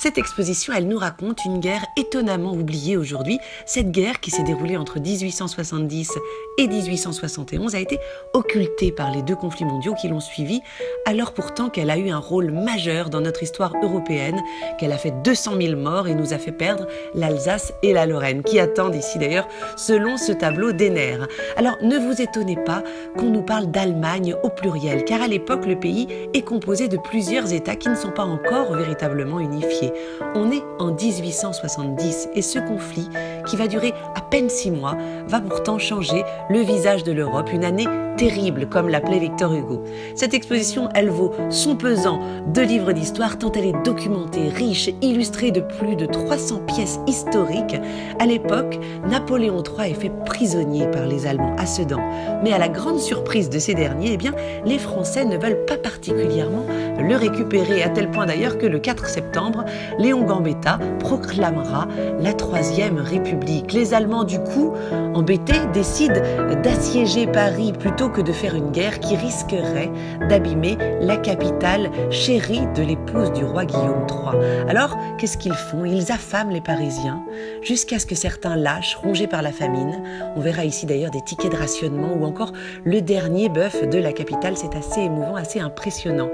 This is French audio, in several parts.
Cette exposition, elle nous raconte une guerre étonnamment oubliée aujourd'hui. Cette guerre qui s'est déroulée entre 1870 et 1871 a été occultée par les deux conflits mondiaux qui l'ont suivie, alors pourtant qu'elle a eu un rôle majeur dans notre histoire européenne, qu'elle a fait 200 000 morts et nous a fait perdre l'Alsace et la Lorraine, qui attendent ici d'ailleurs selon ce tableau d'Ener. Alors ne vous étonnez pas qu'on nous parle d'Allemagne au pluriel, car à l'époque le pays est composé de plusieurs États qui ne sont pas encore véritablement unifiés. On est en 1870 et ce conflit, qui va durer à peine 6 mois, va pourtant changer le visage de l'Europe, une année terrible comme l'appelait Victor Hugo. Cette exposition, elle vaut son pesant de livres d'histoire tant elle est documentée, riche, illustrée de plus de 300 pièces historiques. À l'époque, Napoléon III est fait prisonnier par les Allemands à Sedan. Mais à la grande surprise de ces derniers, eh bien, les Français ne veulent pas particulièrement le récupérer, à tel point d'ailleurs que le 4 septembre, Léon Gambetta proclamera la 3e République. Les Allemands, du coup, embêtés, décident d'assiéger Paris plutôt que de faire une guerre qui risquerait d'abîmer la capitale chérie de l'épouse du roi Guillaume III. Alors, qu'est-ce qu'ils font? Ils affament les Parisiens jusqu'à ce que certains lâchent, rongés par la famine. On verra ici d'ailleurs des tickets de rationnement ou encore le dernier bœuf de la capitale. C'est assez émouvant, assez impressionnant.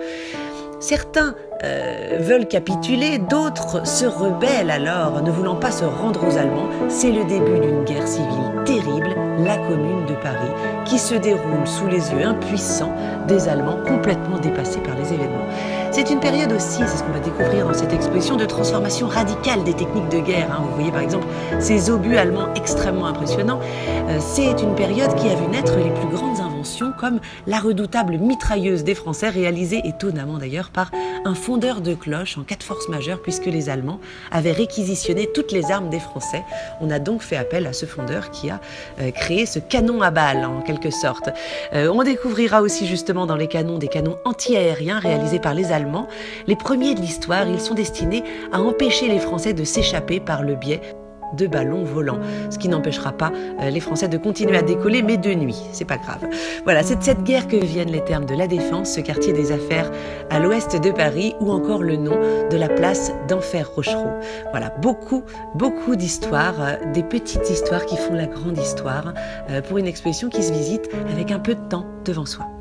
Certains veulent capituler, d'autres se rebellent alors, ne voulant pas se rendre aux Allemands. C'est le début d'une guerre civile terrible, la Commune de Paris, qui se déroule sous les yeux impuissants des Allemands, complètement dépassés par les événements. C'est une période aussi, c'est ce qu'on va découvrir dans cette exposition, de transformation radicale des techniques de guerre. Vous voyez par exemple ces obus allemands extrêmement impressionnants. C'est une période qui a vu naître les plus grandes inventions, comme la redoutable mitrailleuse des Français, réalisée étonnamment d'ailleurs par un fondeur de cloches en cas de force majeure, puisque les Allemands avaient réquisitionné toutes les armes des Français. On a donc fait appel à ce fondeur qui a créé ce canon à balles, en quelque sorte. On découvrira aussi justement dans les canons des canons anti-aériens réalisés par les Allemands. Les premiers de l'histoire, ils sont destinés à empêcher les Français de s'échapper par le biais de ballons volants, ce qui n'empêchera pas les Français de continuer à décoller, mais de nuit, c'est pas grave. Voilà, c'est de cette guerre que viennent les termes de La Défense, ce quartier des affaires à l'ouest de Paris, ou encore le nom de la place Denfert-Rochereau. Voilà, beaucoup d'histoires, des petites histoires qui font la grande histoire, pour une exposition qui se visite avec un peu de temps devant soi.